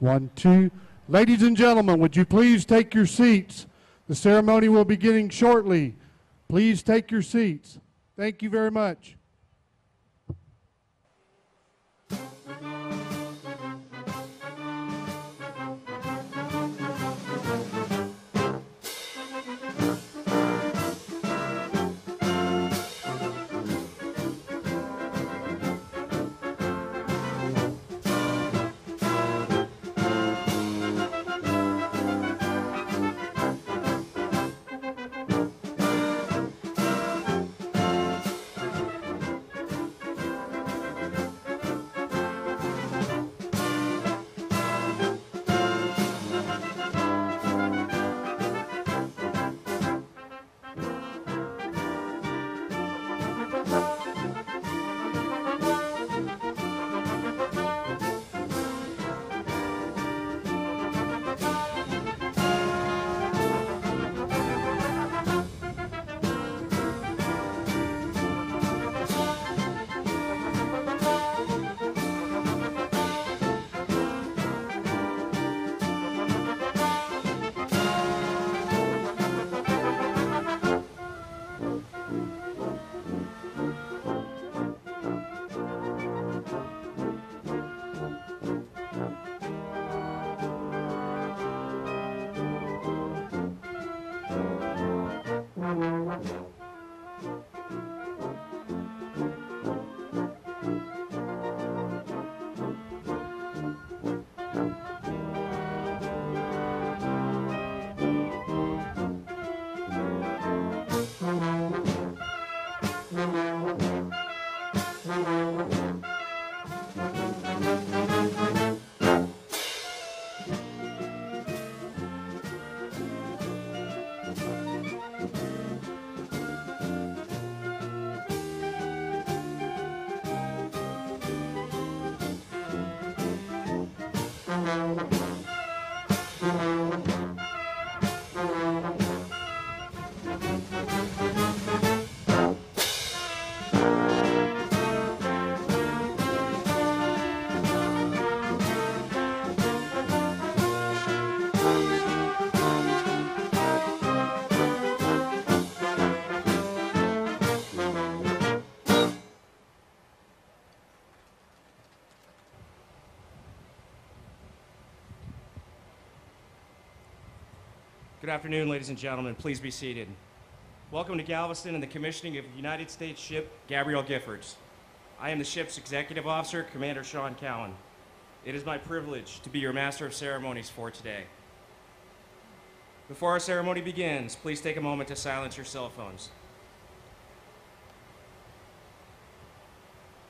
One, two. Ladies and gentlemen, would you please take your seats? The ceremony will be beginning shortly. Please take your seats. Thank you very much. Good afternoon, ladies and gentlemen. Please be seated. Welcome to Galveston and the commissioning of the United States ship Gabrielle Giffords. I am the ship's executive officer, Commander Sean Cowan. It is my privilege to be your master of ceremonies for today. Before our ceremony begins, please take a moment to silence your cell phones.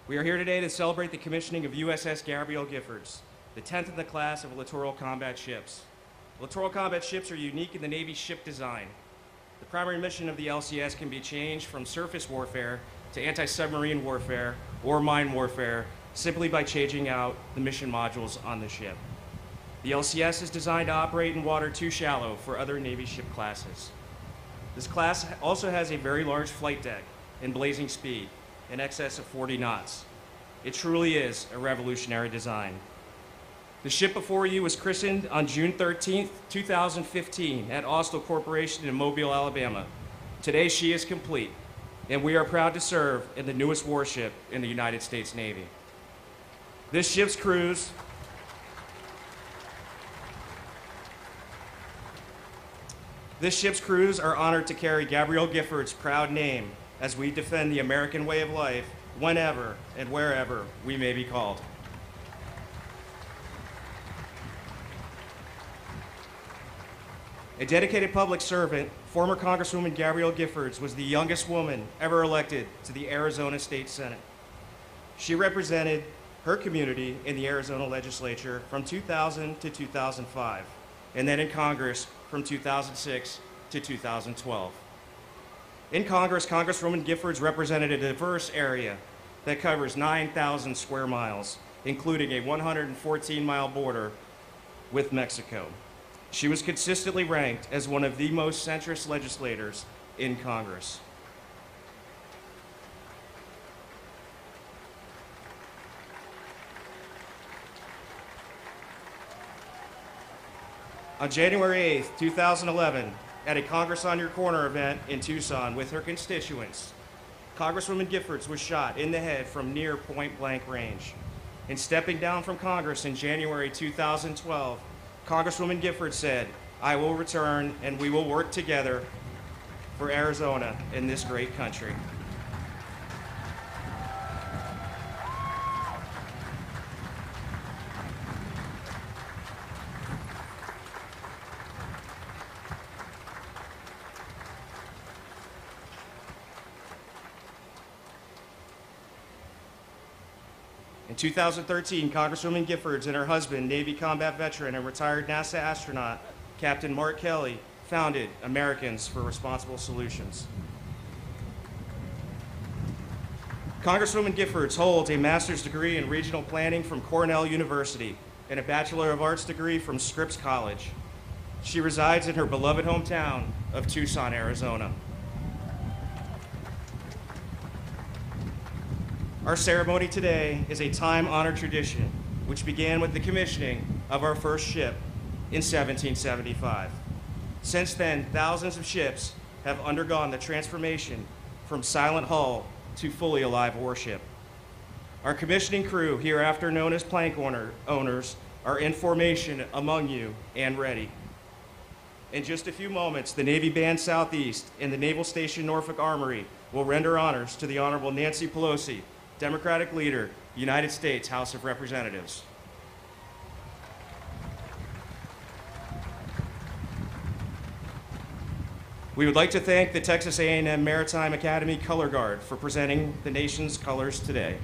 We are here today to celebrate the commissioning of USS Gabrielle Giffords, the 10th in the class of littoral combat ships. Littoral combat ships are unique in the Navy's ship design. The primary mission of the LCS can be changed from surface warfare to anti-submarine warfare or mine warfare simply by changing out the mission modules on the ship. The LCS is designed to operate in water too shallow for other Navy ship classes. This class also has a very large flight deck and blazing speed, in excess of 40 knots. It truly is a revolutionary design. The ship before you was christened on June 13th, 2015 at Austal Corporation in Mobile, Alabama. Today she is complete, and we are proud to serve in the newest warship in the United States Navy. This ship's crews are honored to carry Gabrielle Giffords' proud name as we defend the American way of life whenever and wherever we may be called. A dedicated public servant, former Congresswoman Gabrielle Giffords was the youngest woman ever elected to the Arizona State Senate. She represented her community in the Arizona legislature from 2000 to 2005, and then in Congress from 2006 to 2012. In Congress, Congresswoman Giffords represented a diverse area that covers 9,000 square miles, including a 114-mile border with Mexico. She was consistently ranked as one of the most centrist legislators in Congress. On January 8th, 2011, at a Congress on Your Corner event in Tucson with her constituents, Congresswoman Giffords was shot in the head from near point-blank range. In stepping down from Congress in January 2012, Congresswoman Giffords said, "I will return and we will work together for Arizona and this great country." In 2013, Congresswoman Giffords and her husband, Navy combat veteran and retired NASA astronaut, Captain Mark Kelly, founded Americans for Responsible Solutions. Congresswoman Giffords holds a master's degree in regional planning from Cornell University and a Bachelor of Arts degree from Scripps College. She resides in her beloved hometown of Tucson, Arizona. Our ceremony today is a time-honored tradition, which began with the commissioning of our first ship in 1775. Since then, thousands of ships have undergone the transformation from silent hull to fully alive warship. Our commissioning crew, hereafter known as plank owners, are in formation among you and ready. In just a few moments, the Navy Band Southeast and the Naval Station Norfolk Armory will render honors to the Honorable Nancy Pelosi, Democratic leader, United States House of Representatives. We would like to thank the Texas A&M Maritime Academy Color Guard for presenting the nation's colors today.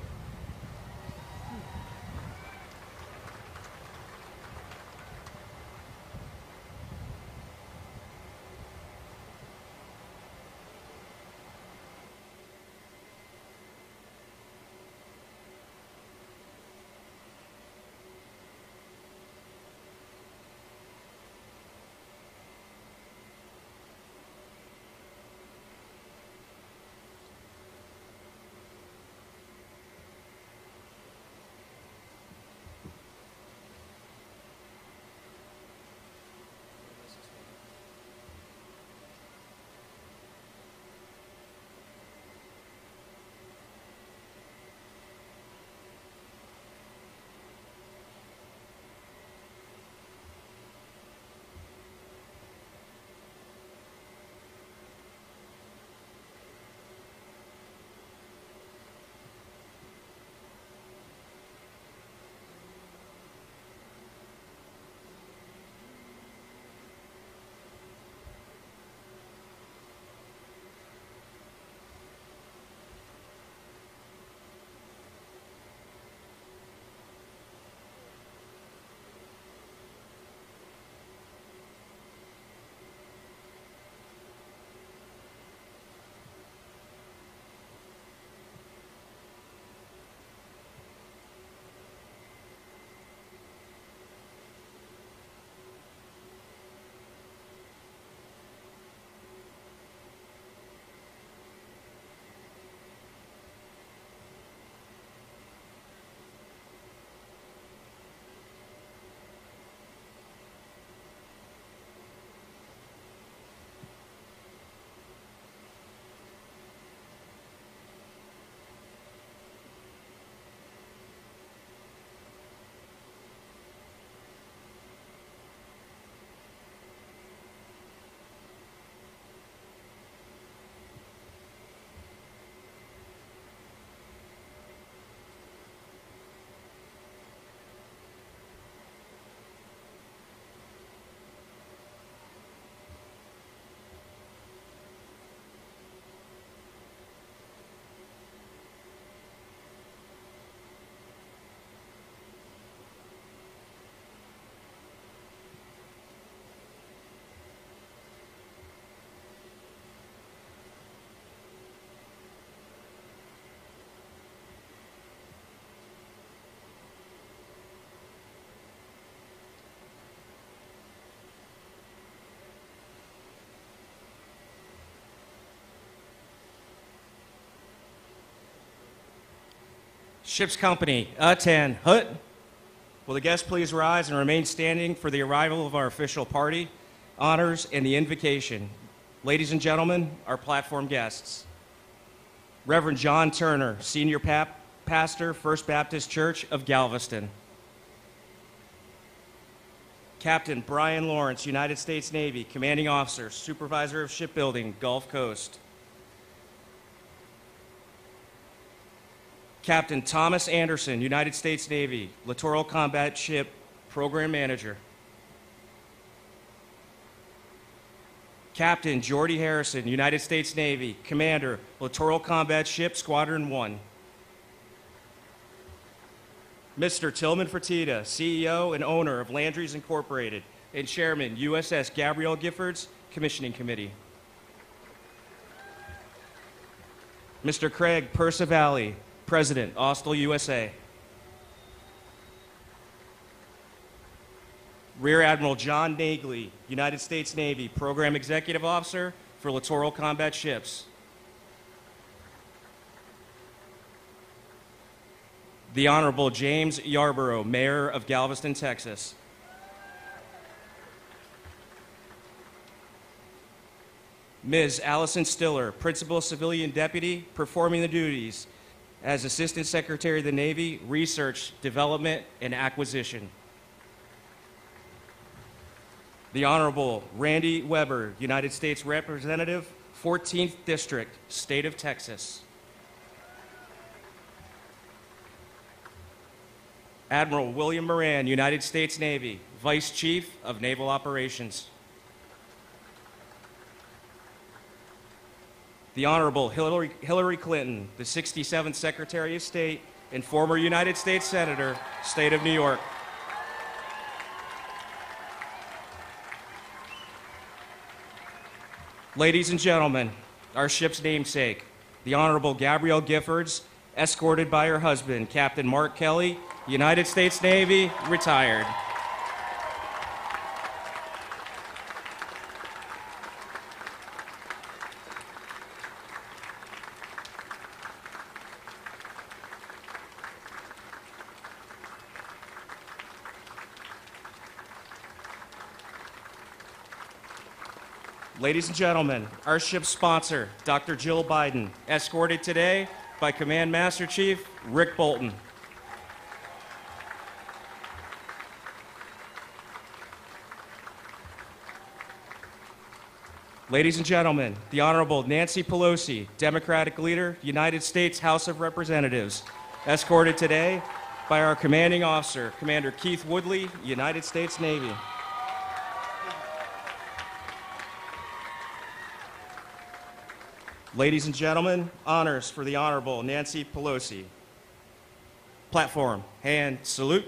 Ship's company, attend. Hut. Will the guests please rise and remain standing for the arrival of our official party, honors, and the invocation. Ladies and gentlemen, our platform guests. Reverend John Turner, Senior Pastor, First Baptist Church of Galveston. Captain Brian Lawrence, United States Navy, Commanding Officer, Supervisor of Shipbuilding, Gulf Coast. Captain Thomas Anderson, United States Navy, Littoral Combat Ship Program Manager. Captain Jordy Harrison, United States Navy, Commander, Littoral Combat Ship Squadron 1. Mr. Tilman Fertitta, CEO and owner of Landry's Incorporated and Chairman, USS Gabrielle Giffords, Commissioning Committee. Mr. Craig Perciavalle, President, Austal USA. Rear Admiral John Nagle, United States Navy, Program Executive Officer for Littoral Combat Ships. The Honorable James Yarbrough, Mayor of Galveston, Texas. Ms. Allison Stiller, Principal Civilian Deputy, performing the duties as Assistant Secretary of the Navy, Research, Development, and Acquisition. The Honorable Randy Weber, United States Representative, 14th District, State of Texas. Admiral William Moran, United States Navy, Vice Chief of Naval Operations. The Honorable Hillary Clinton, the 67th Secretary of State and former United States Senator, State of New York. Ladies and gentlemen, our ship's namesake, the Honorable Gabrielle Giffords, escorted by her husband, Captain Mark Kelly, United States Navy, retired. Ladies and gentlemen, our ship's sponsor, Dr. Jill Biden, escorted today by Command Master Chief Rick Bolton. Ladies and gentlemen, the Honorable Nancy Pelosi, Democratic Leader, United States House of Representatives, escorted today by our commanding officer, Commander Keith Woodley, United States Navy. Ladies and gentlemen, honors for the Honorable Nancy Pelosi. Platform, hand, salute.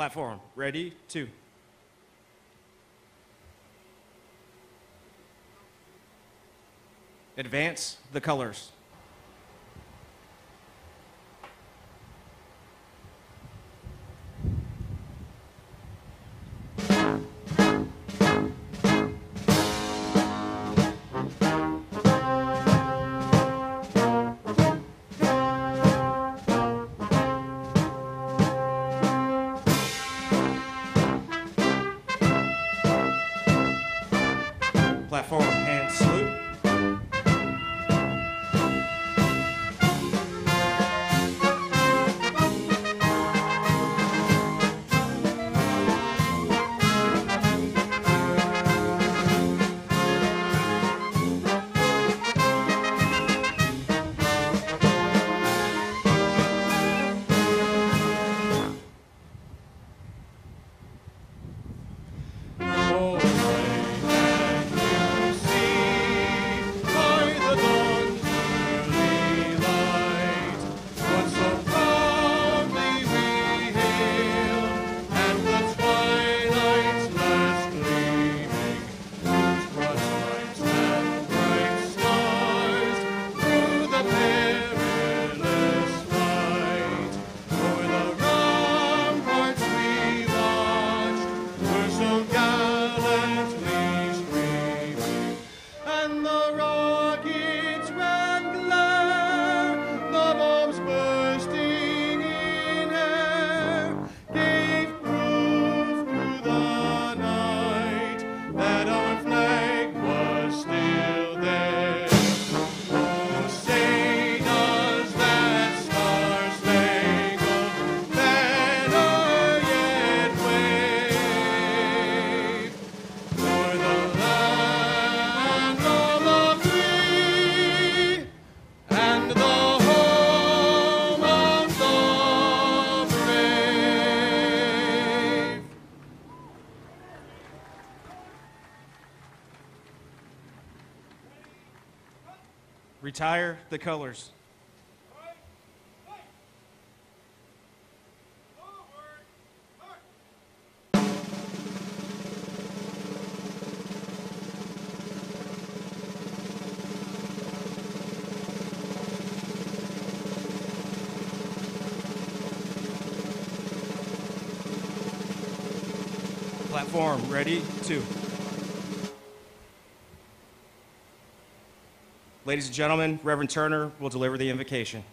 Platform, ready, two. Advance the colors. Retire the colors. Platform, ready, two. Ladies and gentlemen, Reverend Turner will deliver the invocation.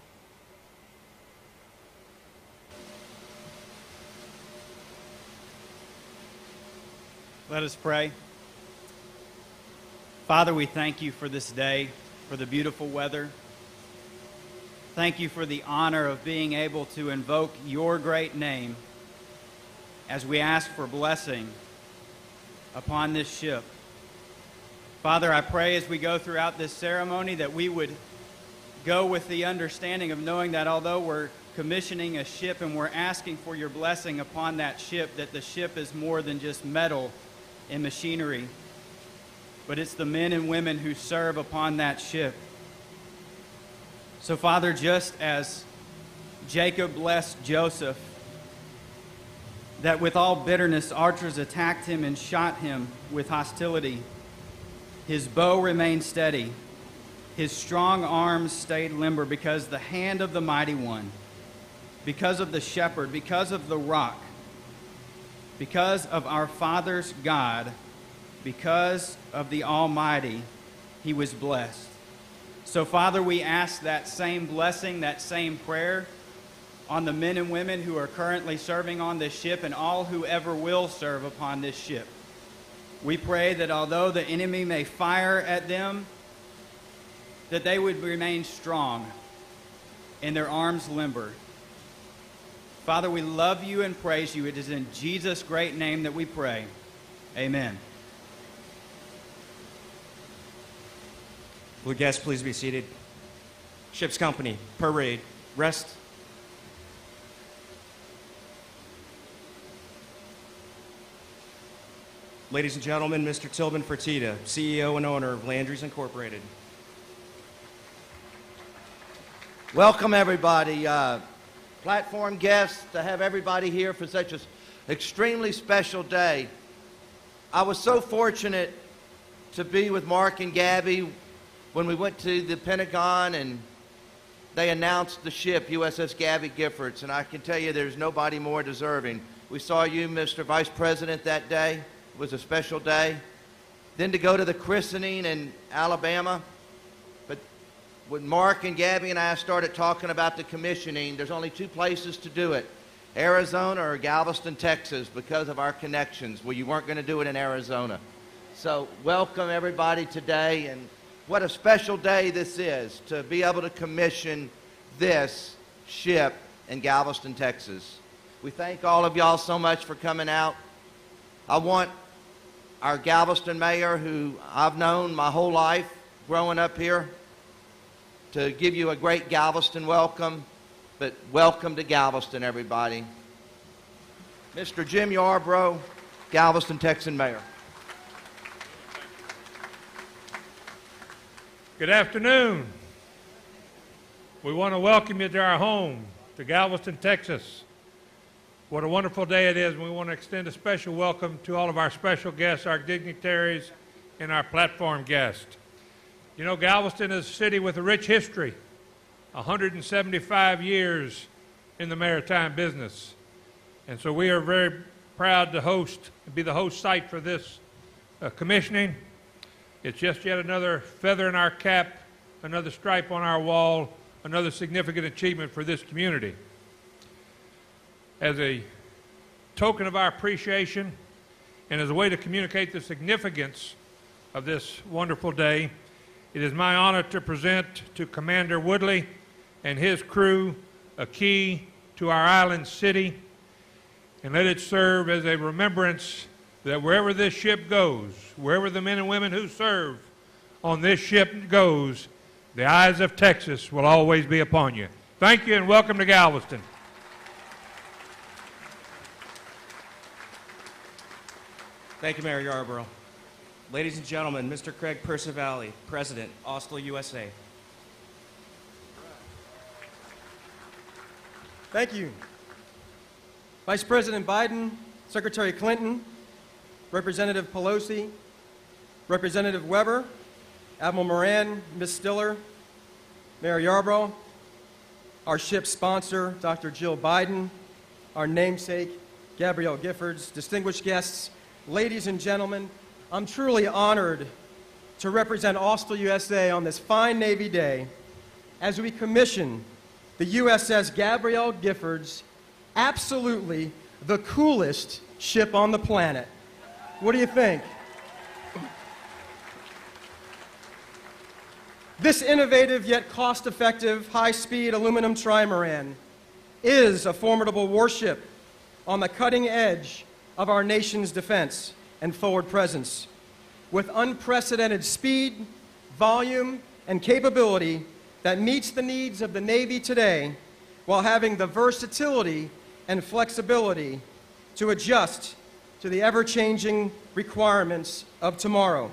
Let us pray. Father, we thank you for this day, for the beautiful weather. Thank you for the honor of being able to invoke your great name as we ask for blessing upon this ship. Father, I pray as we go throughout this ceremony that we would go with the understanding of knowing that although we're commissioning a ship and we're asking for your blessing upon that ship, that the ship is more than just metal and machinery, but it's the men and women who serve upon that ship. So, Father, just as Jacob blessed Joseph, that with all bitterness archers attacked him and shot him with hostility, his bow remained steady, his strong arms stayed limber because the hand of the Mighty One, because of the Shepherd, because of the Rock, because of our Father's God, because of the Almighty, he was blessed. So, Father, we ask that same blessing, that same prayer on the men and women who are currently serving on this ship and all who ever will serve upon this ship. We pray that although the enemy may fire at them, that they would remain strong and their arms limber. Father, we love you and praise you. It is in Jesus' great name that we pray. Amen. Will guests please be seated? Ship's company, parade, rest. Ladies and gentlemen, Mr. Tilman Fertitta, CEO and owner of Landry's Incorporated. Welcome, everybody. Platform guests, to have everybody here for such a extremely special day. I was so fortunate to be with Mark and Gabby when we went to the Pentagon and they announced the ship, USS Gabby Giffords, and I can tell you there's nobody more deserving. We saw you, Mr. Vice President, that day. It was a special day. Then to go to the christening in Alabama. But when Mark and Gabby and I started talking about the commissioning, there's only two places to do it, Arizona or Galveston, Texas, because of our connections. Well, you weren't going to do it in Arizona. So welcome everybody today, and what a special day this is to be able to commission this ship in Galveston, Texas. We thank all of y'all so much for coming out. I want our Galveston mayor, who I've known my whole life growing up here, to give you a great Galveston welcome, but welcome to Galveston, everybody. Mr. Jim Yarbrough, Galveston Texan mayor. Good afternoon. We want to welcome you to our home, to Galveston, Texas. What a wonderful day it is, and we want to extend a special welcome to all of our special guests, our dignitaries, and our platform guests. You know, Galveston is a city with a rich history, 175 years in the maritime business. And so we are very proud to host, be the host site for this commissioning. It's just yet another feather in our cap, another stripe on our wall, another significant achievement for this community. As a token of our appreciation and as a way to communicate the significance of this wonderful day, it is my honor to present to Commander Woodley and his crew a key to our island city, and let it serve as a remembrance that wherever this ship goes, wherever the men and women who serve on this ship goes, the eyes of Texas will always be upon you. Thank you and welcome to Galveston. Thank you, Mayor Yarbrough. Ladies and gentlemen, Mr. Craig Perciavalle, President, Austal USA. Thank you. Vice President Biden, Secretary Clinton, Representative Pelosi, Representative Weber, Admiral Moran, Ms. Stiller, Mayor Yarbrough, our ship's sponsor, Dr. Jill Biden, our namesake, Gabrielle Giffords, distinguished guests, ladies and gentlemen, I'm truly honored to represent Austal USA on this fine Navy Day as we commission the USS Gabrielle Giffords, absolutely the coolest ship on the planet. What do you think? This innovative yet cost-effective high-speed aluminum trimaran is a formidable warship on the cutting edge of our nation's defense and forward presence. With unprecedented speed, volume, and capability that meets the needs of the Navy today while having the versatility and flexibility to adjust to the ever-changing requirements of tomorrow.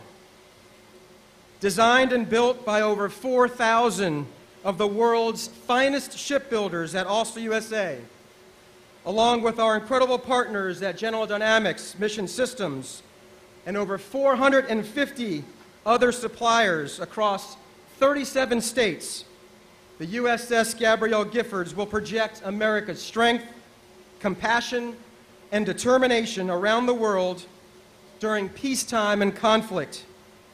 Designed and built by over 4,000 of the world's finest shipbuilders at Austal USA, along with our incredible partners at General Dynamics Mission Systems and over 450 other suppliers across 37 states, the USS Gabrielle Giffords will project America's strength, compassion, and determination around the world during peacetime and conflict,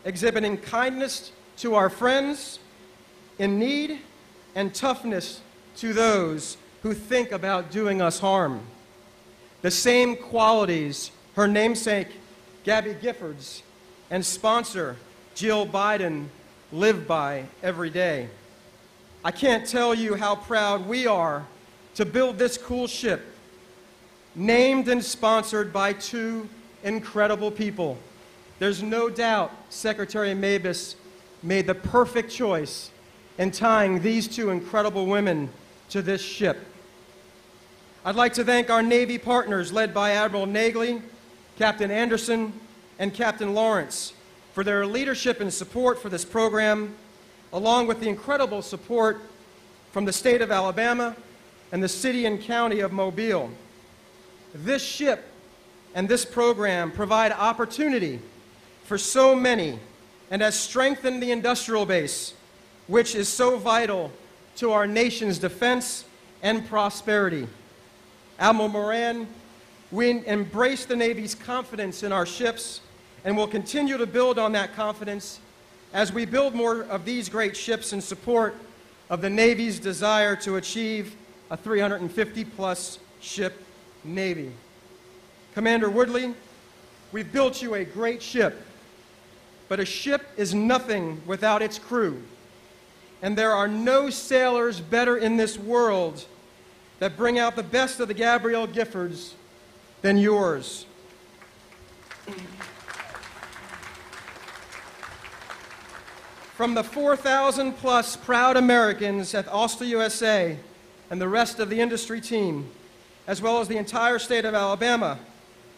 exhibiting kindness to our friends in need and toughness to those who think about doing us harm. The same qualities her namesake, Gabby Giffords, and sponsor, Jill Biden, live by every day. I can't tell you how proud we are to build this cool ship, named and sponsored by two incredible people. There's no doubt Secretary Mabus made the perfect choice in tying these two incredible women to this ship. I'd like to thank our Navy partners led by Admiral Nagle, Captain Anderson, and Captain Lawrence for their leadership and support for this program, along with the incredible support from the state of Alabama and the city and county of Mobile. This ship and this program provide opportunity for so many and has strengthened the industrial base, which is so vital to our nation's defense and prosperity. Admiral Moran, we embrace the Navy's confidence in our ships and will continue to build on that confidence as we build more of these great ships in support of the Navy's desire to achieve a 350-plus ship Navy. Commander Woodley, we've built you a great ship, but a ship is nothing without its crew, and there are no sailors better in this world that bring out the best of the Gabrielle Giffords than yours. From the 4,000-plus proud Americans at Austal USA and the rest of the industry team, as well as the entire state of Alabama,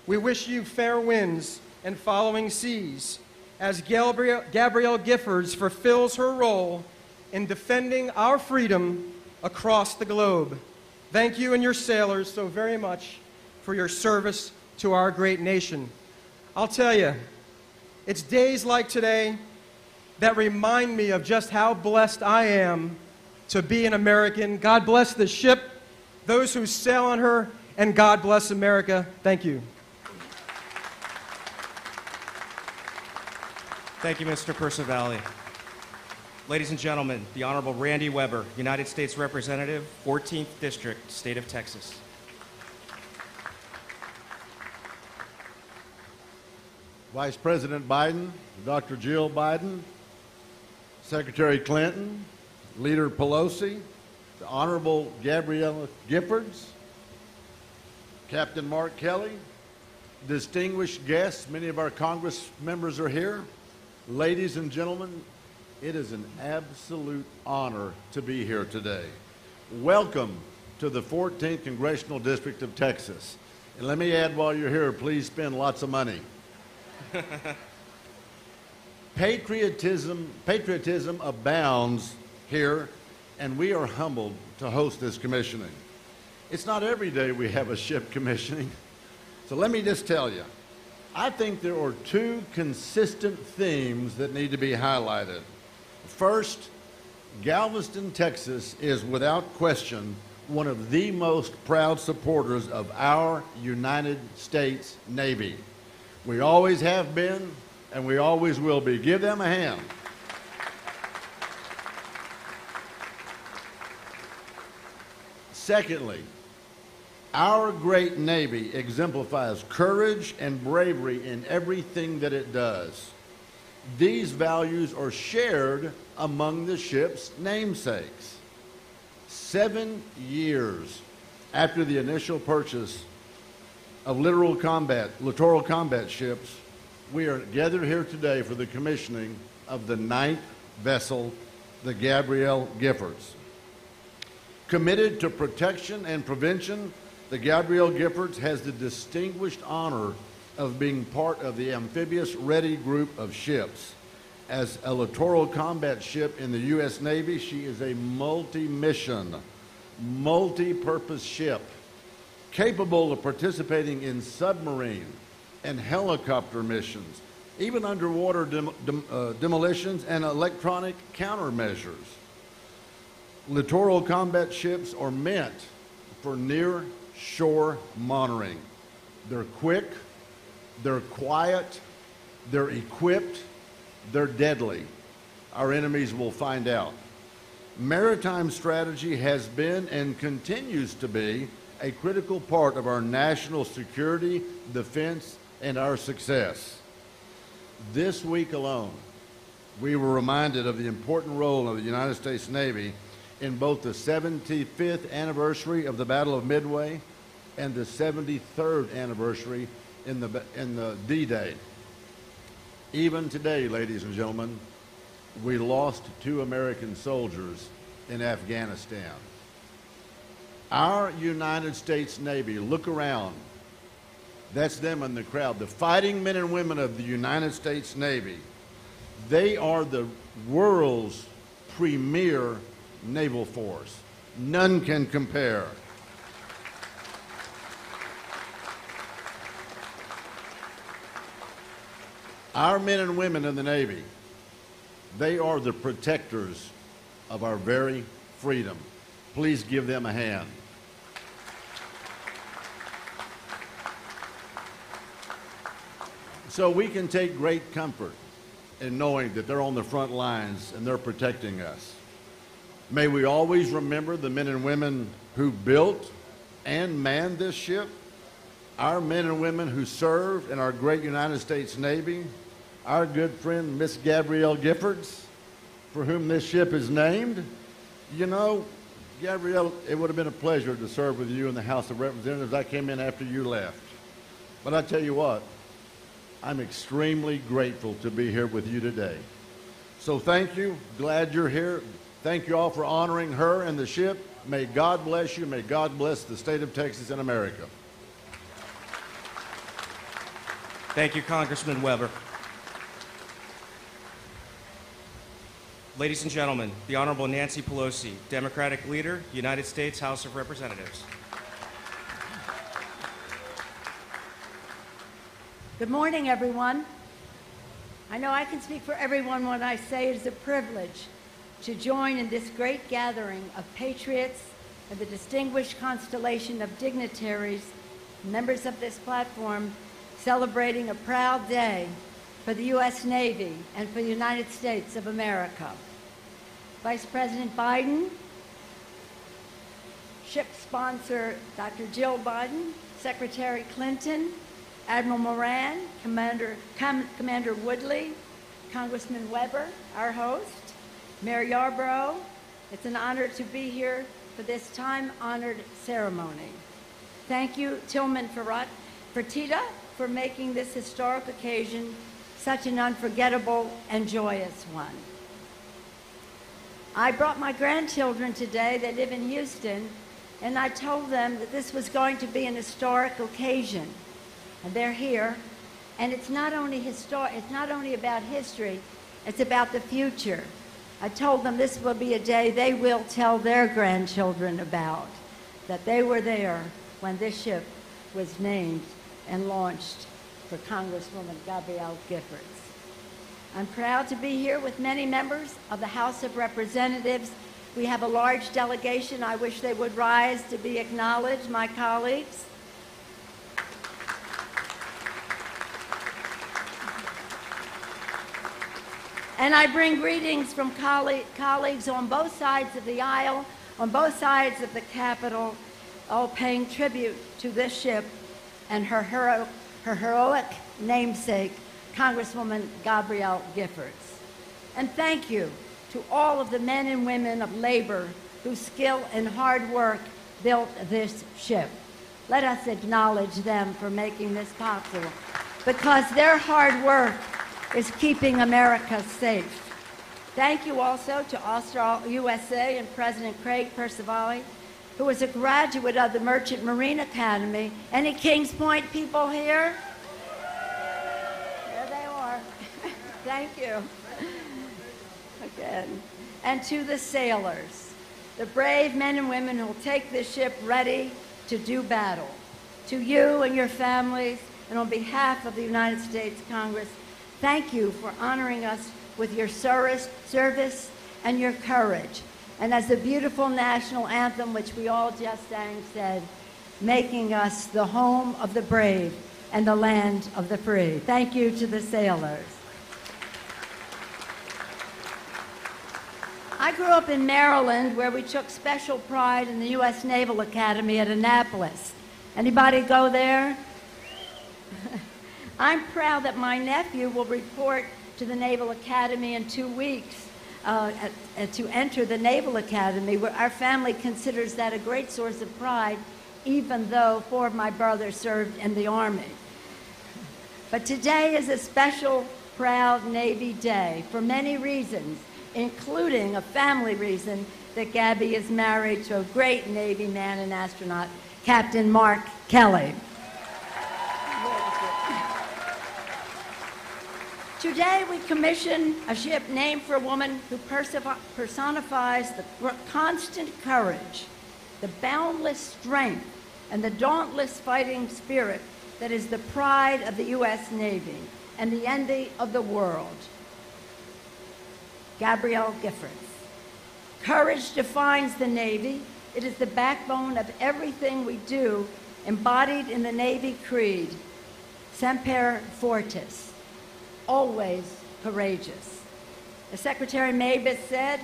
we wish you fair winds and following seas as Gabrielle Giffords fulfills her role in defending our freedom across the globe. Thank you and your sailors so very much for your service to our great nation. I'll tell you, it's days like today that remind me of just how blessed I am to be an American. God bless the ship, those who sail on her, and God bless America. Thank you. Thank you, Mr. Perciavalle. Ladies and gentlemen, the Honorable Randy Weber, United States Representative, 14th District, State of Texas. Vice President Biden, Dr. Jill Biden, Secretary Clinton, Leader Pelosi, the Honorable Gabrielle Giffords, Captain Mark Kelly, distinguished guests, many of our Congress members are here. Ladies and gentlemen, it is an absolute honor to be here today. Welcome to the 14th Congressional District of Texas. And let me add, while you're here, please spend lots of money. Patriotism abounds here, and we are humbled to host this commissioning. It's not every day we have a ship commissioning. So let me just tell you, I think there are two consistent themes that need to be highlighted. First, Galveston, Texas is without question one of the most proud supporters of our United States Navy. We always have been, and we always will be. Give them a hand. Secondly, our great Navy exemplifies courage and bravery in everything that it does. These values are shared among the ship's namesakes. 7 years after the initial purchase of littoral combat ships, we are gathered here today for the commissioning of the 9th vessel, the Gabrielle Giffords. Committed to protection and prevention, the Gabrielle Giffords has the distinguished honor of being part of the amphibious ready group of ships. As a littoral combat ship in the U.S. Navy, she is a multi-mission, multi-purpose ship, capable of participating in submarine and helicopter missions, even underwater demolitions and electronic countermeasures. Littoral combat ships are meant for near-shore monitoring. They're quick, they're quiet, they're equipped, they're deadly. Our enemies will find out. Maritime strategy has been and continues to be a critical part of our national security, defense, and our success. This week alone, we were reminded of the important role of the United States Navy in both the 75th anniversary of the Battle of Midway and the 73rd anniversary in the D-Day. Even today, ladies and gentlemen, we lost 2 American soldiers in Afghanistan. Our United States Navy, look around, that's them in the crowd, the fighting men and women of the United States Navy. They are the world's premier naval force. None can compare. Our men and women in the Navy, they are the protectors of our very freedom. Please give them a hand. So we can take great comfort in knowing that they're on the front lines and they're protecting us. May we always remember the men and women who built and manned this ship, our men and women who served in our great United States Navy, our good friend Miss Gabrielle Giffords, for whom this ship is named. You know, Gabrielle, it would have been a pleasure to serve with you in the House of Representatives. I came in after you left. But I tell you what, I'm extremely grateful to be here with you today. So thank you. Glad you're here. Thank you all for honoring her and the ship. May God bless you. May God bless the state of Texas and America. Thank you, Congressman Weber. Ladies and gentlemen, the Honorable Nancy Pelosi, Democratic Leader, United States House of Representatives. Good morning, everyone. I know I can speak for everyone when I say it is a privilege to join in this great gathering of patriots and the distinguished constellation of dignitaries, members of this platform, celebrating a proud day for the U.S. Navy and for the United States of America. Vice President Biden, ship sponsor Dr. Jill Biden, Secretary Clinton, Admiral Moran, Commander Woodley, Congressman Weber, our host, Mayor Yarbrough. It's an honor to be here for this time-honored ceremony. Thank you, Tilman Fertitta, for making this historic occasion such an unforgettable and joyous one. I brought my grandchildren today. They live in Houston, and I told them that this was going to be an historic occasion. And they're here, and it's not only about history, it's about the future. I told them this will be a day they will tell their grandchildren about, that they were there when this ship was named and launched for Congresswoman Gabrielle Giffords. I'm proud to be here with many members of the House of Representatives. We have a large delegation. I wish they would rise to be acknowledged, my colleagues. And I bring greetings from colleagues on both sides of the aisle, on both sides of the Capitol, all paying tribute to this ship and her heroic namesake, Congresswoman Gabrielle Giffords. And thank you to all of the men and women of labor whose skill and hard work built this ship. Let us acknowledge them for making this possible, because their hard work is keeping America safe. Thank you also to Austal USA and President Craig Perciavalle, who is a graduate of the Merchant Marine Academy. Any Kings Point people here? There they are. Thank you. Again. And to the sailors, the brave men and women who will take this ship ready to do battle. To you and your families, and on behalf of the United States Congress, thank you for honoring us with your service and your courage. And as the beautiful national anthem, which we all just sang, said, making us the home of the brave and the land of the free. Thank you to the sailors. I grew up in Maryland, where we took special pride in the U.S. Naval Academy at Annapolis. Anybody go there? I'm proud that my nephew will report to the Naval Academy in 2 weeks. To enter the Naval Academy, where our family considers that a great source of pride, even though 4 of my brothers served in the Army. But today is a special, proud Navy day for many reasons, including a family reason that Gabby is married to a great Navy man and astronaut, Captain Mark Kelly. Today, we commission a ship named for a woman who personifies the constant courage, the boundless strength, and the dauntless fighting spirit that is the pride of the U.S. Navy. and the envy of the world. Gabrielle Giffords. Courage defines the Navy. It is the backbone of everything we do, embodied in the Navy Creed, Semper Fortis, always courageous. As Secretary Mabus said,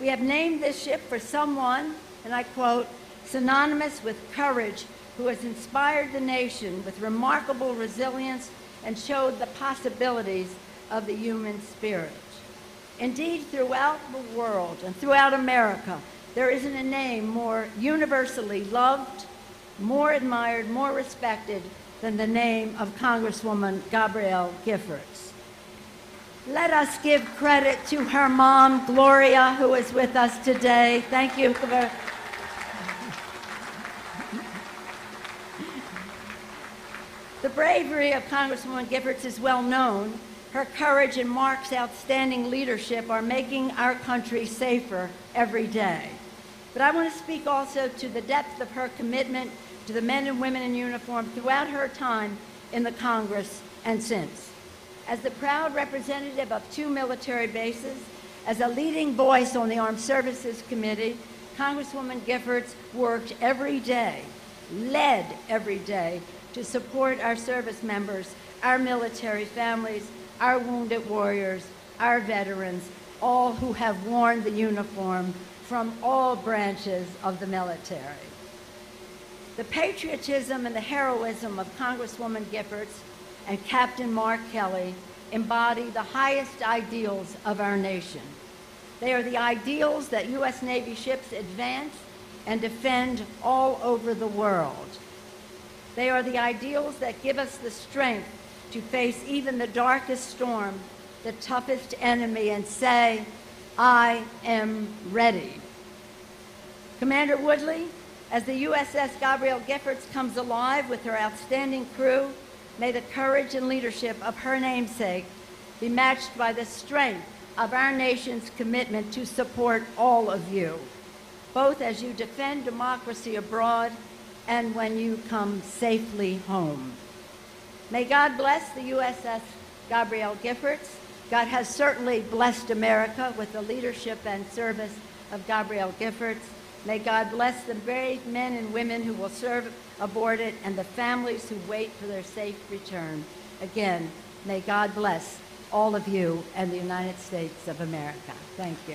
we have named this ship for someone, and I quote, synonymous with courage, who has inspired the nation with remarkable resilience and showed the possibilities of the human spirit. Indeed, throughout the world and throughout America, there isn't a name more universally loved, more admired, more respected than the name of Congresswoman Gabrielle Giffords. Let us give credit to her mom, Gloria, who is with us today. Thank you. The bravery of Congresswoman Giffords is well known. Her courage and Mark's outstanding leadership are making our country safer every day. But I want to speak also to the depth of her commitment to the men and women in uniform throughout her time in the Congress and since. As the proud representative of two military bases, as a leading voice on the Armed Services Committee, Congresswoman Giffords worked every day, led every day, to support our service members, our military families, our wounded warriors, our veterans, all who have worn the uniform from all branches of the military. The patriotism and the heroism of Congresswoman Giffords and Captain Mark Kelly embody the highest ideals of our nation. They are the ideals that U.S. Navy ships advance and defend all over the world. They are the ideals that give us the strength to face even the darkest storm, the toughest enemy, and say, I am ready. Commander Woodley, as the USS Gabrielle Giffords comes alive with her outstanding crew, may the courage and leadership of her namesake be matched by the strength of our nation's commitment to support all of you, both as you defend democracy abroad and when you come safely home. May God bless the USS Gabrielle Giffords. God has certainly blessed America with the leadership and service of Gabrielle Giffords. May God bless the brave men and women who will serve aboard it and the families who wait for their safe return. Again, may God bless all of you and the United States of America. Thank you.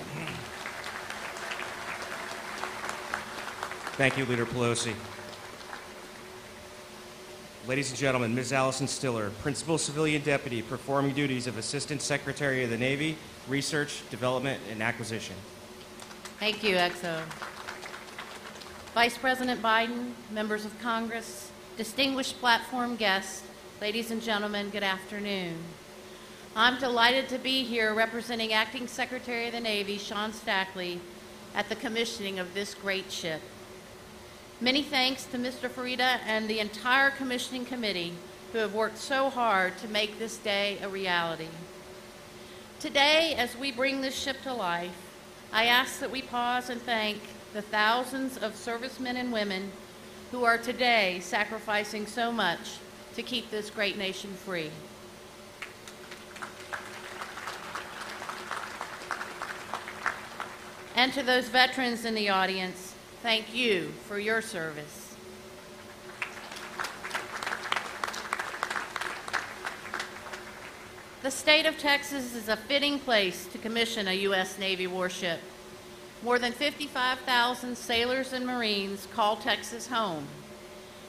Thank you, Leader Pelosi. Ladies and gentlemen, Ms. Allison Stiller, Principal Civilian Deputy, performing duties of Assistant Secretary of the Navy, Research, Development, and Acquisition. Thank you, EXO. Vice President Biden, members of Congress, distinguished platform guests, ladies and gentlemen, good afternoon. I'm delighted to be here representing Acting Secretary of the Navy, Sean Stackley, at the commissioning of this great ship. Many thanks to Mr. Fertitta and the entire commissioning committee who have worked so hard to make this day a reality. Today, as we bring this ship to life, I ask that we pause and thank the thousands of servicemen and women who are today sacrificing so much to keep this great nation free. And to those veterans in the audience, thank you for your service. The state of Texas is a fitting place to commission a U.S. Navy warship. More than 55,000 sailors and Marines call Texas home.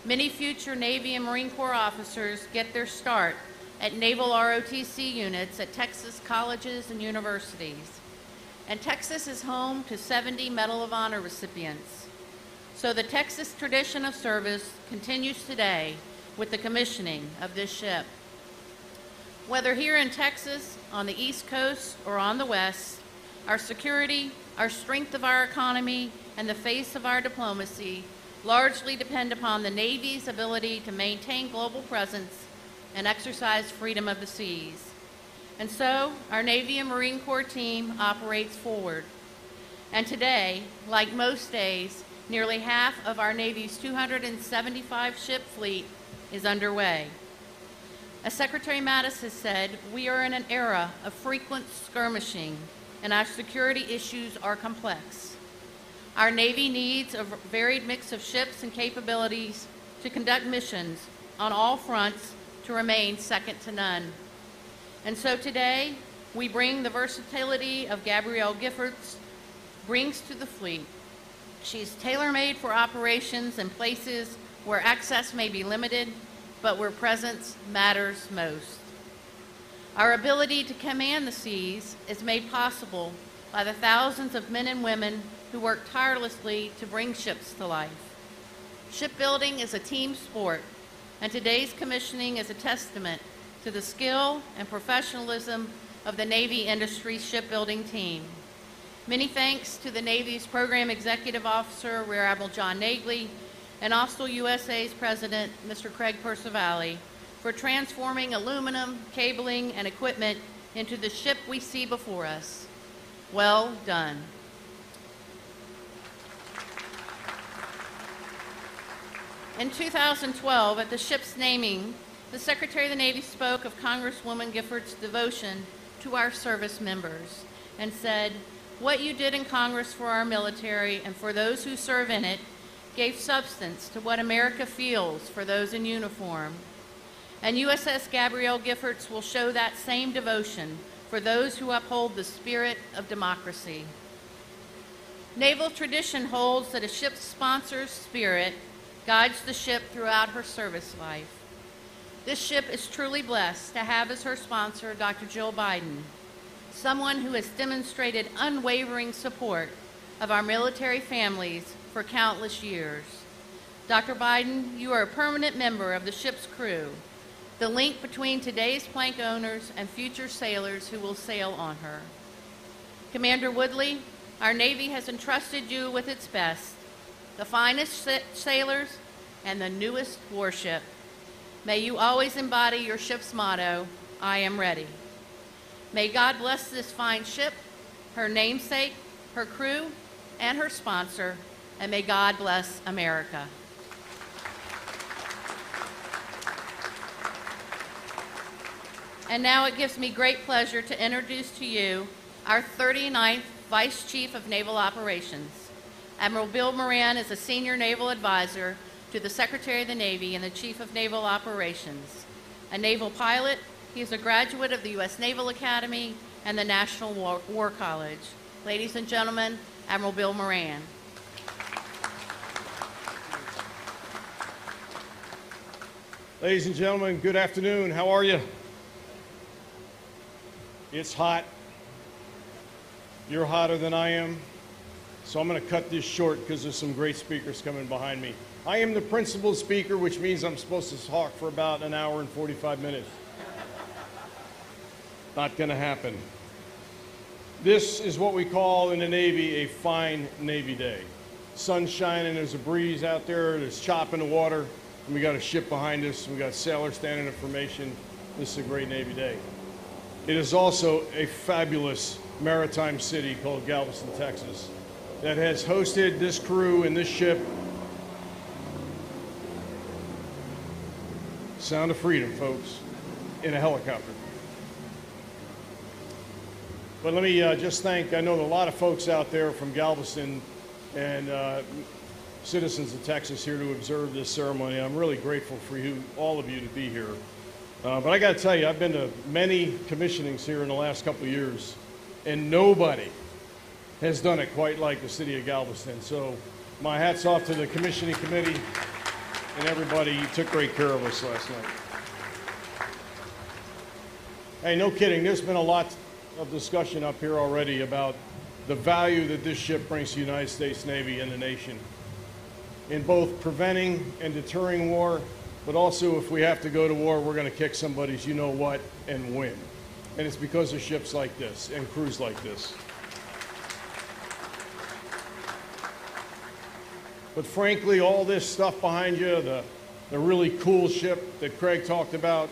Many future Navy and Marine Corps officers get their start at Naval ROTC units at Texas colleges and universities. And Texas is home to 70 Medal of Honor recipients. So the Texas tradition of service continues today with the commissioning of this ship. Whether here in Texas, on the East Coast, or on the West, our security, our strength of our economy, and the face of our diplomacy largely depend upon the Navy's ability to maintain global presence and exercise freedom of the seas. And so, our Navy and Marine Corps team operates forward. And today, like most days, nearly half of our Navy's 275-ship fleet is underway. As Secretary Mattis has said, we are in an era of frequent skirmishing, and our security issues are complex. Our Navy needs a varied mix of ships and capabilities to conduct missions on all fronts to remain second to none. And so today, we bring the versatility of Gabrielle Giffords brings to the fleet. She's tailor-made for operations in places where access may be limited, but where presence matters most. Our ability to command the seas is made possible by the thousands of men and women who work tirelessly to bring ships to life. Shipbuilding is a team sport, and today's commissioning is a testament to the skill and professionalism of the Navy industry shipbuilding team. Many thanks to the Navy's Program Executive Officer, Rear Admiral John Nagle, and Austal USA's President, Mr. Craig Perciavalle, for transforming aluminum, cabling, and equipment into the ship we see before us. Well done. In 2012, at the ship's naming, the Secretary of the Navy spoke of Congresswoman Giffords' devotion to our service members and said, "What you did in Congress for our military and for those who serve in it gave substance to what America feels for those in uniform." And USS Gabrielle Giffords will show that same devotion for those who uphold the spirit of democracy. Naval tradition holds that a ship's sponsor's spirit guides the ship throughout her service life. This ship is truly blessed to have as her sponsor Dr. Jill Biden, someone who has demonstrated unwavering support of our military families for countless years. Dr. Biden, you are a permanent member of the ship's crew, the link between today's plank owners and future sailors who will sail on her. Commander Woodley, our Navy has entrusted you with its best, the finest sailors and the newest warship. May you always embody your ship's motto, "I am ready." May God bless this fine ship, her namesake, her crew, and her sponsor, and may God bless America. And now it gives me great pleasure to introduce to you our 39th Vice Chief of Naval Operations. Admiral Bill Moran is a Senior Naval Advisor to the Secretary of the Navy and the Chief of Naval Operations. A naval pilot, he is a graduate of the U.S. Naval Academy and the National War College. Ladies and gentlemen, Admiral Bill Moran. Ladies and gentlemen, good afternoon. How are you? It's hot. You're hotter than I am. So I'm going to cut this short because there's some great speakers coming behind me. I am the principal speaker, which means I'm supposed to talk for about an hour and 45 minutes. Not going to happen. This is what we call in the Navy a fine Navy day. Sun's shining, there's a breeze out there, there's chop in the water, and we got a ship behind us, and we got sailors standing in formation. This is a great Navy day. It is also a fabulous maritime city called Galveston, Texas, that has hosted this crew and this ship. Sound of freedom, folks, in a helicopter. But let me just thank, I know a lot of folks out there from Galveston and citizens of Texas here to observe this ceremony. I'm really grateful for you, all of you, to be here. But I got to tell you, I've been to many commissionings here in the last couple of years, and nobody has done it quite like the city of Galveston. So my hat's off to the commissioning committee and everybody who took great care of us last night. Hey, no kidding, there's been a lot of discussion up here already about the value that this ship brings to the United States Navy and the nation in both preventing and deterring war, but also if we have to go to war, we're going to kick somebody's you know what and win. And it's because of ships like this and crews like this. But frankly, all this stuff behind you, the really cool ship that Craig talked about,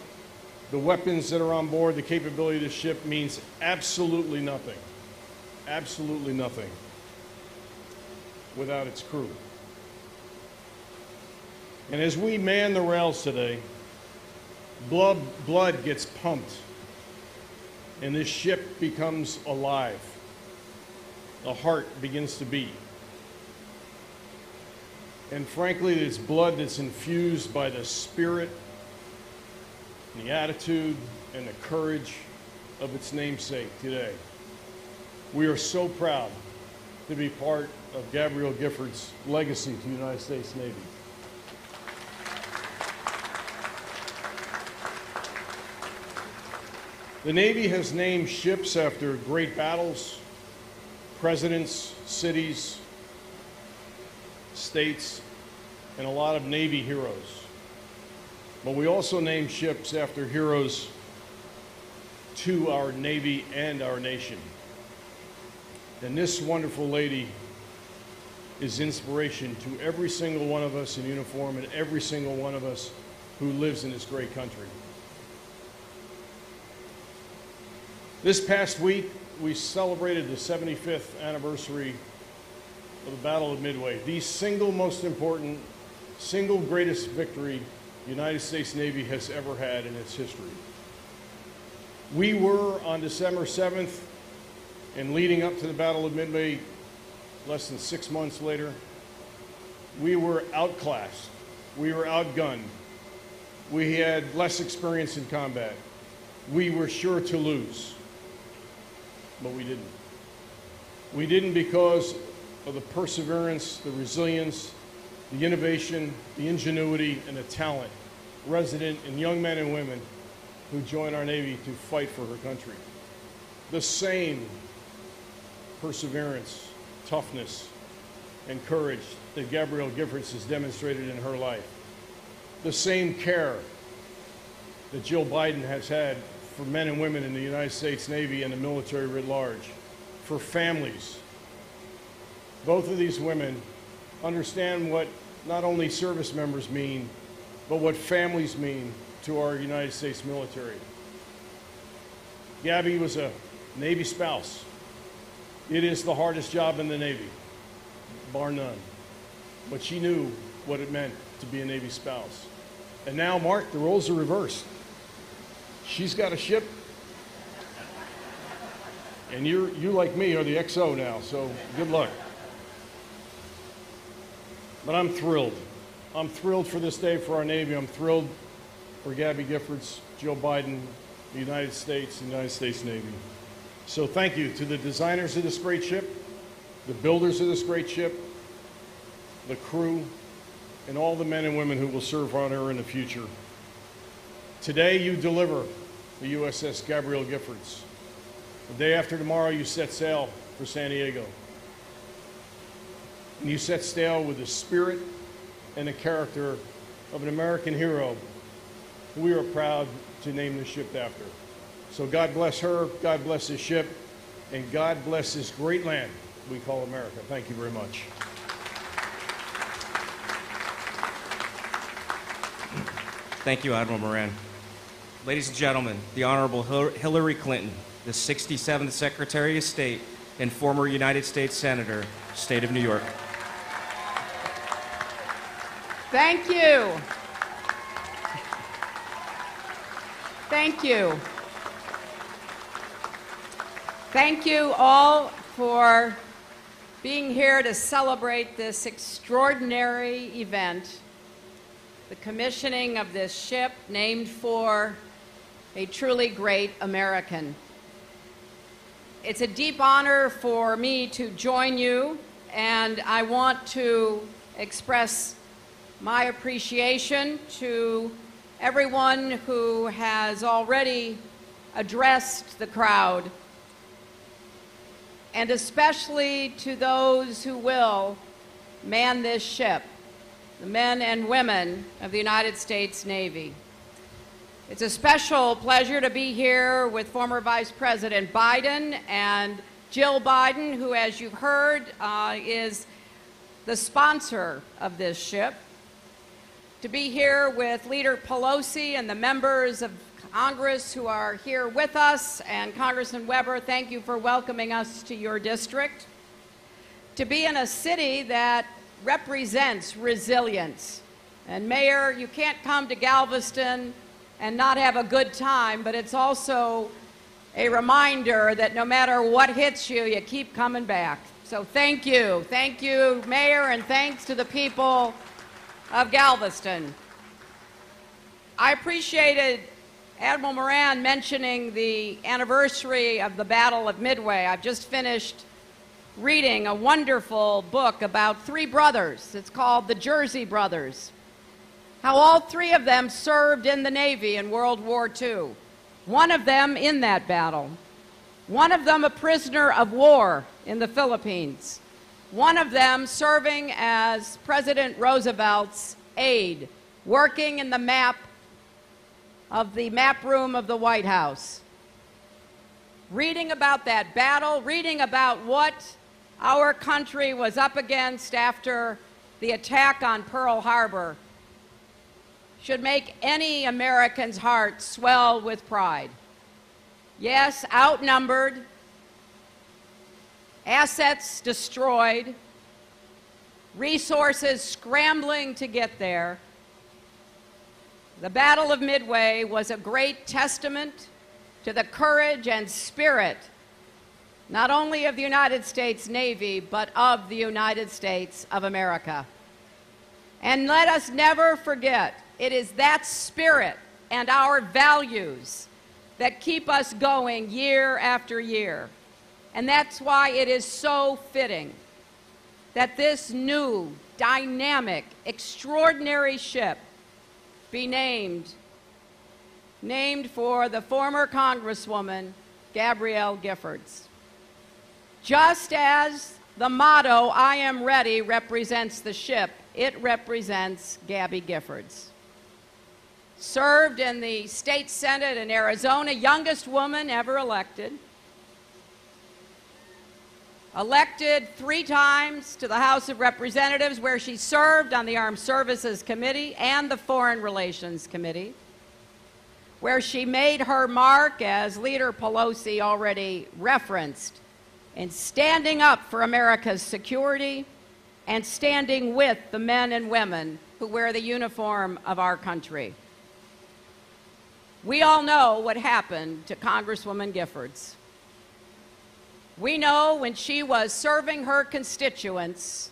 the weapons that are on board, the capability of the ship means absolutely nothing. Absolutely nothing without its crew. And as we man the rails today, blood gets pumped, and this ship becomes alive. The heart begins to beat. And frankly, it's blood that's infused by the spirit, and the attitude, and the courage of its namesake today. We are so proud to be part of Gabrielle Giffords' legacy to the United States Navy. The Navy has named ships after great battles, presidents, cities, states, and a lot of Navy heroes. But we also name ships after heroes to our Navy and our nation. And this wonderful lady is inspiration to every single one of us in uniform and every single one of us who lives in this great country. This past week, we celebrated the 75th anniversary of the Battle of Midway, the single most important, single greatest victory the United States Navy has ever had in its history. We were, on December 7th, and leading up to the Battle of Midway, less than 6 months later, we were outclassed, we were outgunned, we had less experience in combat, we were sure to lose. But we didn't. We didn't because of the perseverance, the resilience, the innovation, the ingenuity, and the talent resident in young men and women who joined our Navy to fight for her country. The same perseverance, toughness, and courage that Gabrielle Giffords has demonstrated in her life. The same care that Jill Biden has had for men and women in the United States Navy and the military writ large, for families. Both of these women understand what not only service members mean, but what families mean to our United States military. Gabby was a Navy spouse. It is the hardest job in the Navy, bar none. But she knew what it meant to be a Navy spouse. And now, Mark, the roles are reversed. She's got a ship, and you like me are the XO now, so good luck. But I'm thrilled. I'm thrilled for this day for our Navy. I'm thrilled for Gabby Giffords, Jill Biden, the United States, and the United States Navy. So thank you to the designers of this great ship, the builders of this great ship, the crew, and all the men and women who will serve on her in the future. Today you deliver the USS Gabrielle Giffords. The day after tomorrow you set sail for San Diego. And you set sail with the spirit and the character of an American hero who we are proud to name the ship after. So God bless her, God bless this ship, and God bless this great land we call America. Thank you very much. Thank you, Admiral Moran. Ladies and gentlemen, the Honorable Hillary Clinton, the 67th Secretary of State and former United States Senator, State of New York. Thank you. Thank you. Thank you all for being here to celebrate this extraordinary event, the commissioning of this ship named for a truly great American. It's a deep honor for me to join you, and I want to express my appreciation to everyone who has already addressed the crowd, and especially to those who will man this ship, the men and women of the United States Navy. It's a special pleasure to be here with former Vice President Biden and Jill Biden, who, as you've heard, is the sponsor of this ship. To be here with Leader Pelosi and the members of Congress who are here with us, and Congressman Weber, thank you for welcoming us to your district. To be in a city that represents resilience. And Mayor, you can't come to Galveston and not have a good time, but it's also a reminder that no matter what hits you, you keep coming back. So thank you. Thank you, Mayor, and thanks to the people of Galveston. I appreciated Admiral Moran mentioning the anniversary of the Battle of Midway. I've just finished reading a wonderful book about three brothers. It's called The Jersey Brothers. How all three of them served in the Navy in World War II. One of them in that battle. One of them a prisoner of war in the Philippines. One of them serving as President Roosevelt's aide, working in the map of the map room of the White House. Reading about that battle, reading about what our country was up against after the attack on Pearl Harbor should make any American's heart swell with pride. Yes, outnumbered, assets destroyed, resources scrambling to get there. The Battle of Midway was a great testament to the courage and spirit not only of the United States Navy, but of the United States of America. And let us never forget, it is that spirit and our values that keep us going year after year. And that's why it is so fitting that this new, dynamic, extraordinary ship be named for the former Congresswoman Gabrielle Giffords. Just as the motto, "I am ready," represents the ship, it represents Gabby Giffords. Served in the state senate in Arizona, youngest woman ever elected. Elected 3 times to the House of Representatives, where she served on the Armed Services Committee and the Foreign Relations Committee, where she made her mark, as Leader Pelosi already referenced, in standing up for America's security and standing with the men and women who wear the uniform of our country. We all know what happened to Congresswoman Giffords. We know when she was serving her constituents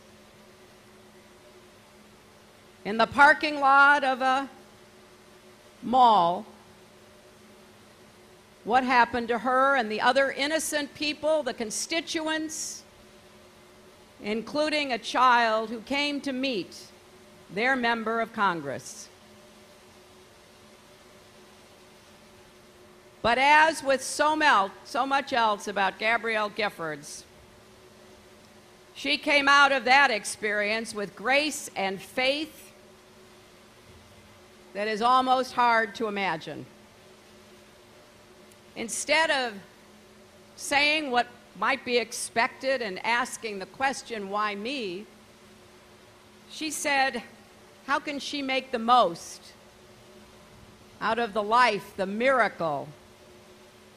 in the parking lot of a mall, what happened to her and the other innocent people, the constituents, including a child who came to meet their member of Congress. But as with so much else about Gabrielle Giffords, she came out of that experience with grace and faith that is almost hard to imagine. Instead of saying what might be expected and asking the question, "Why me?" she said, how can she make the most out of the life, the miracle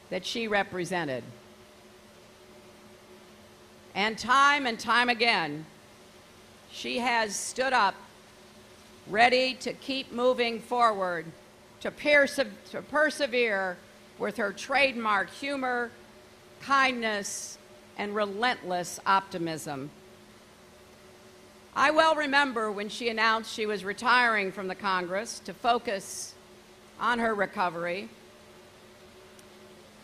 that she represented? And time again, she has stood up, ready to keep moving forward, to persevere with her trademark humor, kindness, and relentless optimism. I well remember when she announced she was retiring from the Congress to focus on her recovery.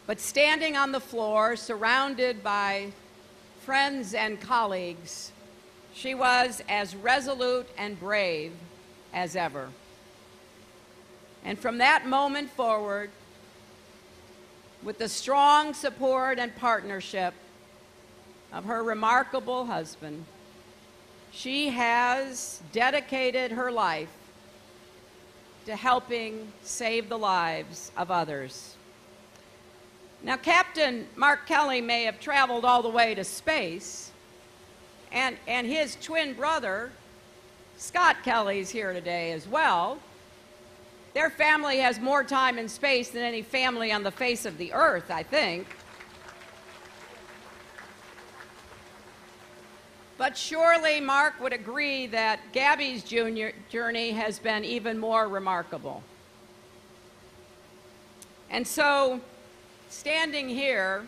But standing on the floor, surrounded by friends and colleagues, she was as resolute and brave as ever. And from that moment forward, with the strong support and partnership of her remarkable husband, she has dedicated her life to helping save the lives of others. Now, Captain Mark Kelly may have traveled all the way to space, and his twin brother, Scott Kelly's here today as well. Their family has more time in space than any family on the face of the earth, I think. But surely Mark would agree that Gabby's journey has been even more remarkable. And so, standing here,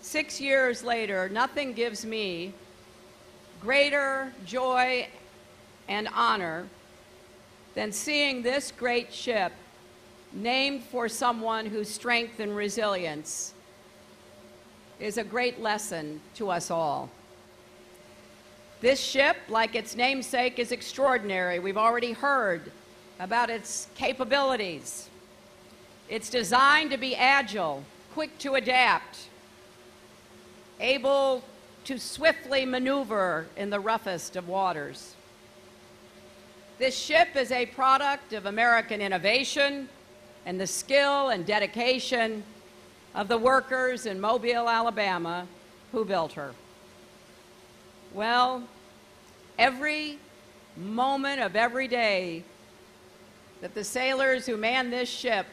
6 years later, nothing gives me greater joy and honor than seeing this great ship named for someone whose strength and resilience is a great lesson to us all. This ship, like its namesake, is extraordinary. We've already heard about its capabilities. It's designed to be agile, quick to adapt, able to swiftly maneuver in the roughest of waters. This ship is a product of American innovation and the skill and dedication of the workers in Mobile, Alabama, who built her. Well, every moment of every day that the sailors who man this ship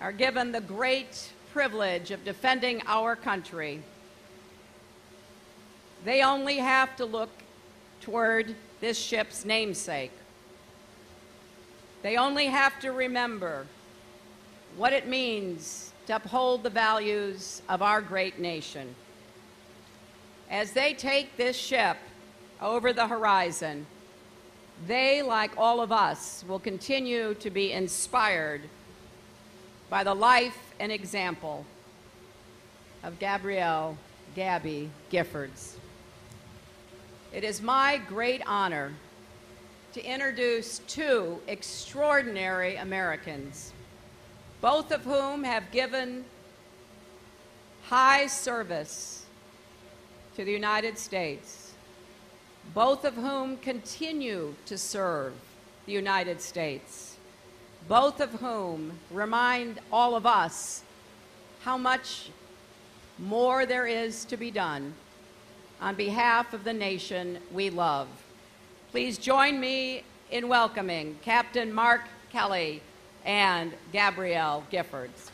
are given the great privilege of defending our country, they only have to look toward this ship's namesake. They only have to remember what it means to uphold the values of our great nation. As they take this ship over the horizon, they, like all of us, will continue to be inspired by the life and example of Gabrielle "Gabby" Giffords. It is my great honor to introduce two extraordinary Americans, both of whom have given high service to the United States, both of whom continue to serve the United States, both of whom remind all of us how much more there is to be done on behalf of the nation we love. Please join me in welcoming Captain Mark Kelly and Gabrielle Giffords.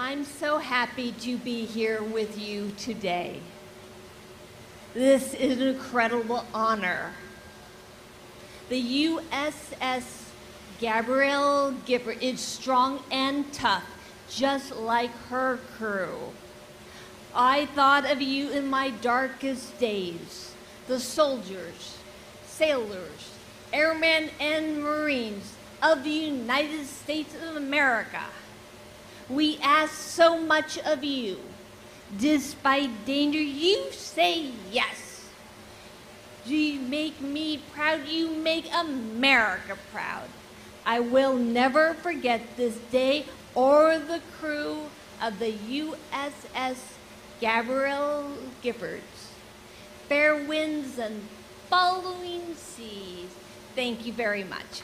I'm so happy to be here with you today. This is an incredible honor. The USS Gabrielle Giffords is strong and tough, just like her crew. I thought of you in my darkest days, the soldiers, sailors, airmen, and Marines of the United States of America. We ask so much of you. Despite danger, you say yes. You make me proud. You make America proud. I will never forget this day or the crew of the USS Gabrielle Giffords. Fair winds and following seas. Thank you very much.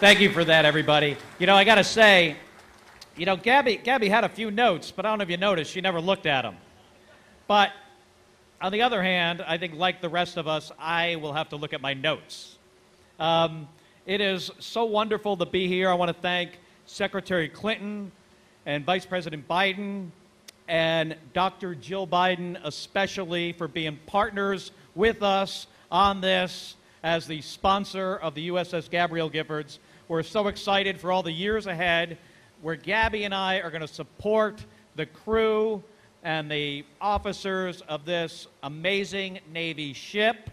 Thank you for that, everybody. You know, I got to say, you know, Gabby had a few notes, but I don't know if you noticed, she never looked at them. But on the other hand, I think like the rest of us, I will have to look at my notes. It is so wonderful to be here. I want to thank Secretary Clinton and Vice President Biden and Dr. Jill Biden especially for being partners with us on this as the sponsor of the USS Gabrielle Giffords. We're so excited for all the years ahead where Gabby and I are going to support the crew and the officers of this amazing Navy ship.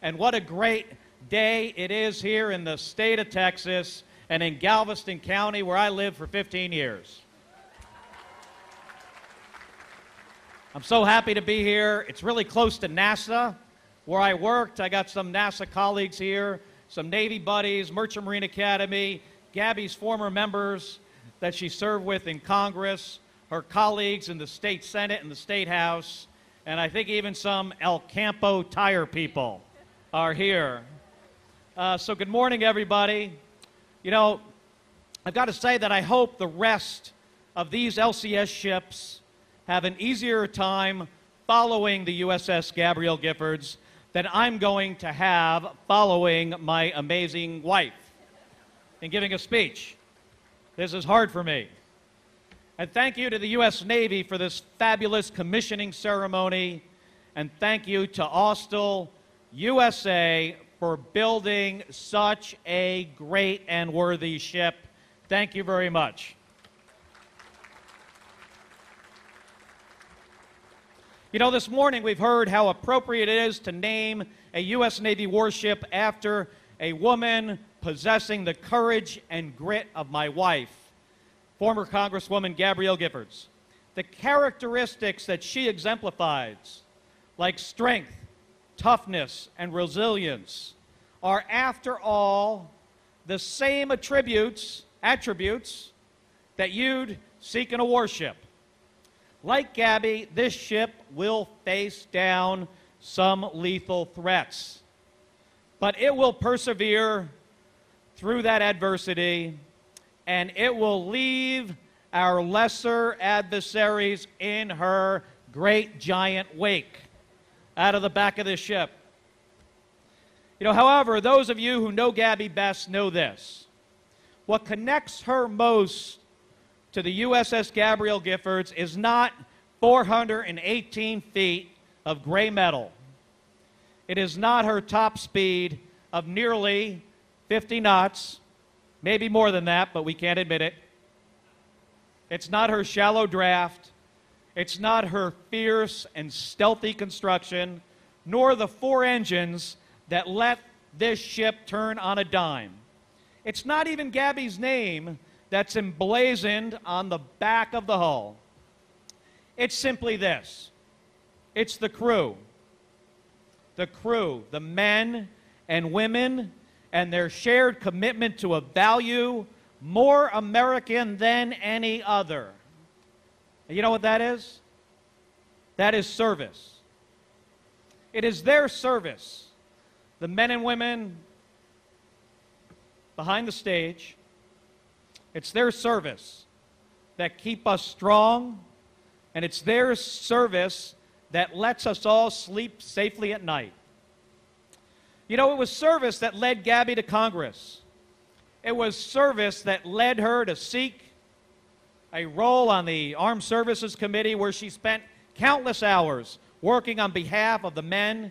And what a great day it is here in the state of Texas and in Galveston County, where I lived for 15 years. I'm so happy to be here. It's really close to NASA, where I worked. I got some NASA colleagues here, some Navy buddies, Merchant Marine Academy, Gabby's former members that she served with in Congress, her colleagues in the state Senate and the state House, and I think even some El Campo tire people are here. So good morning, everybody. You know, I've got to say that I hope the rest of these LCS ships have an easier time following the USS Gabrielle Giffords than I'm going to have following my amazing wife in giving a speech. This is hard for me. And thank you to the U.S. Navy for this fabulous commissioning ceremony, and thank you to Austal USA for building such a great and worthy ship. Thank you very much. You know, this morning we've heard how appropriate it is to name a U.S. Navy warship after a woman possessing the courage and grit of my wife, former Congresswoman Gabrielle Giffords. The characteristics that she exemplifies, like strength, toughness, and resilience, are, after all, the same attributes that you'd seek in a warship. Like Gabby, this ship will face down some lethal threats, but it will persevere through that adversity, and it will leave our lesser adversaries in her great giant wake out of the back of this ship. You know, however, those of you who know Gabby best know this. What connects her most to the USS Gabrielle Giffords is not 418 feet of gray metal. It is not her top speed of nearly 50 knots, maybe more than that, but we can't admit it. It's not her shallow draft. It's not her fierce and stealthy construction, nor the four engines that let this ship turn on a dime. It's not even Gabby's name that's emblazoned on the back of the hull. It's simply this. It's the crew. The crew, the men and women, and their shared commitment to a value more American than any other. And you know what that is? That is service. It is their service, the men and women behind the stage. It's their service that keep us strong, and it's their service that lets us all sleep safely at night. You know, it was service that led Gabby to Congress. It was service that led her to seek a role on the Armed Services Committee, where she spent countless hours working on behalf of the men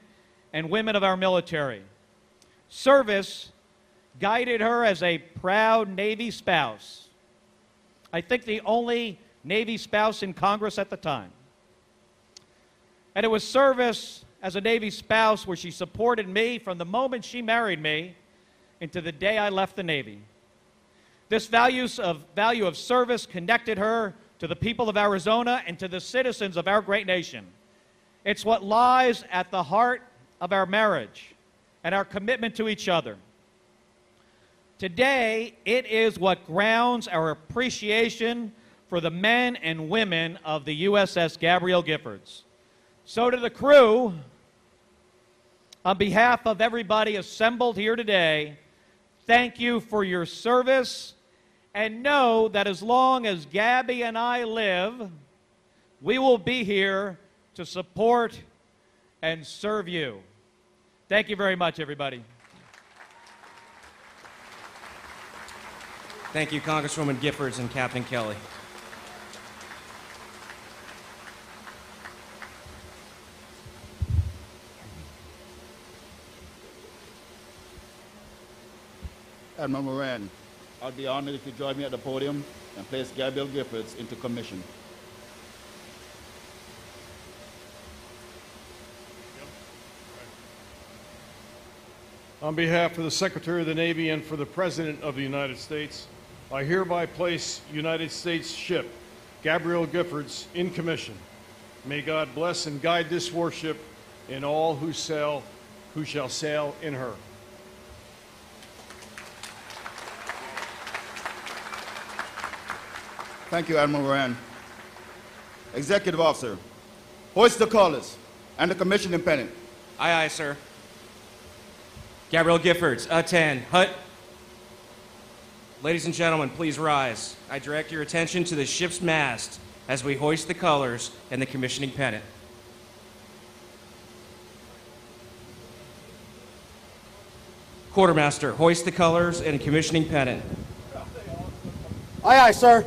and women of our military. Service guided her as a proud Navy spouse. I think the only Navy spouse in Congress at the time. And it was service as a Navy spouse where she supported me from the moment she married me into the day I left the Navy. This value of service connected her to the people of Arizona and to the citizens of our great nation. It's what lies at the heart of our marriage and our commitment to each other. Today, it is what grounds our appreciation for the men and women of the USS Gabrielle Giffords. So to the crew, on behalf of everybody assembled here today, thank you for your service, and know that as long as Gabby and I live, we will be here to support and serve you. Thank you very much, everybody. Thank you, Congresswoman Giffords and Captain Kelly. Admiral Moran, I'll be honored if you join me at the podium and place Gabrielle Giffords into commission. On behalf of the Secretary of the Navy and for the President of the United States, I hereby place United States ship Gabrielle Giffords in commission. May God bless and guide this warship and all who shall sail in her. Thank you, Admiral Moran. Executive Officer, hoist the colors and the commissioning pennant. Aye, aye, sir. Gabrielle Giffords, attend. Hut. Ladies and gentlemen, please rise. I direct your attention to the ship's mast as we hoist the colors and the commissioning pennant. Quartermaster, hoist the colors and commissioning pennant. Aye, aye, sir.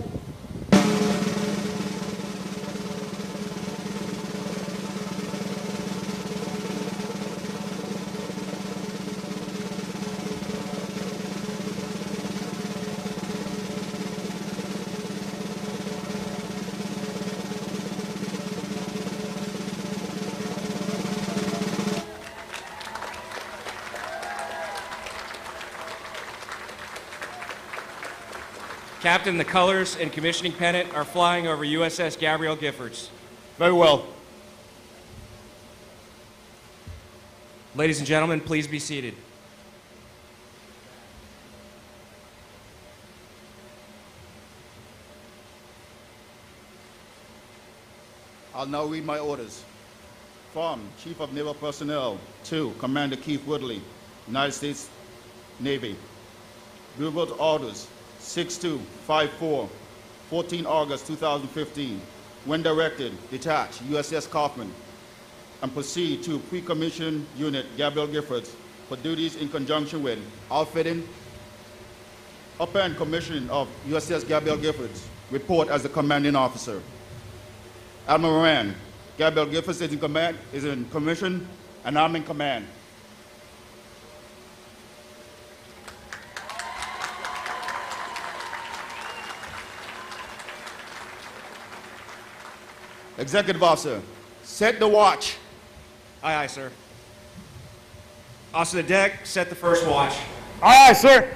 Captain, the colors and commissioning pennant are flying over USS Gabrielle Giffords. Very well. Ladies and gentlemen, please be seated. I'll now read my orders. From Chief of Naval Personnel to Commander Keith Woodley, United States Navy. Blueboat orders. 6254, 14 August 2015. When directed, detach USS Kaufman and proceed to pre-commission unit Gabrielle Giffords for duties in conjunction with outfitting, upper-end commission of USS Gabrielle Giffords. Report as the commanding officer. Admiral Moran, Gabrielle Giffords is in command, is in commission, and I'm in command. Executive Officer, set the watch. Aye, aye, sir. Officer of the deck, set the first watch. Aye, aye, sir.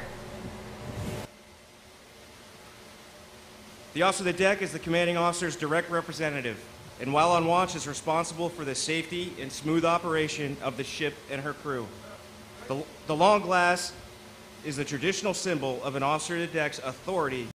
The Officer of the deck is the commanding officer's direct representative, and while on watch is responsible for the safety and smooth operation of the ship and her crew. The long glass is the traditional symbol of an Officer of the deck's authority